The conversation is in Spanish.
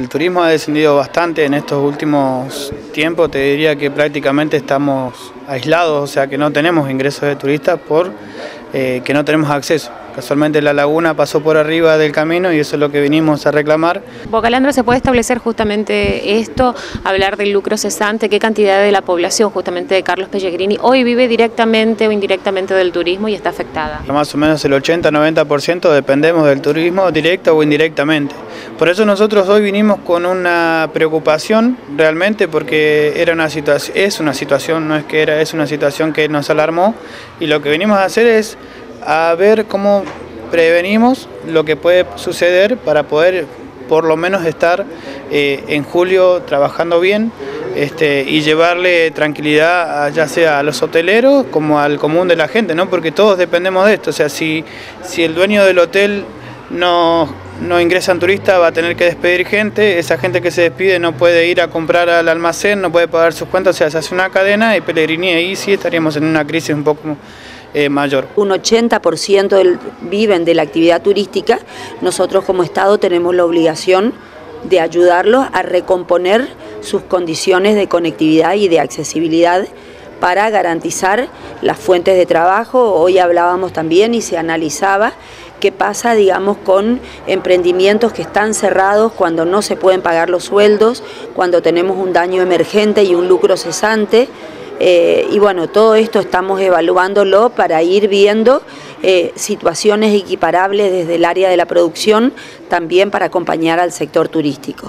El turismo ha descendido bastante en estos últimos tiempos, te diría que prácticamente estamos aislados, o sea que no tenemos ingresos de turistas por que no tenemos acceso. Casualmente la laguna pasó por arriba del camino y eso es lo que vinimos a reclamar. Bocalandro, ¿se puede establecer justamente esto, hablar del lucro cesante? ¿Qué cantidad de la población justamente de Carlos Pellegrini hoy vive directamente o indirectamente del turismo y está afectada? Más o menos el 80-90% dependemos del turismo directa o indirectamente. Por eso nosotros hoy vinimos con una preocupación realmente porque es una situación que nos alarmó y lo que vinimos a hacer es a ver cómo prevenimos lo que puede suceder para poder por lo menos estar en julio trabajando bien y llevarle tranquilidad ya sea a los hoteleros como al común de la gente, ¿no? Porque todos dependemos de esto, o sea, si el dueño del hotel no ingresan turistas, va a tener que despedir gente, esa gente que se despide no puede ir a comprar al almacén, no puede pagar sus cuentas, o sea, se hace una cadena y Pellegrini ahí sí estaríamos en una crisis un poco mayor. Un 80% viven de la actividad turística, nosotros como Estado tenemos la obligación de ayudarlos a recomponer sus condiciones de conectividad y de accesibilidad para garantizar las fuentes de trabajo. Hoy hablábamos también y se analizaba qué pasa, digamos, con emprendimientos que están cerrados cuando no se pueden pagar los sueldos, cuando tenemos un daño emergente y un lucro cesante. Y bueno, todo esto estamos evaluándolo para ir viendo situaciones equiparables desde el área de la producción, también para acompañar al sector turístico.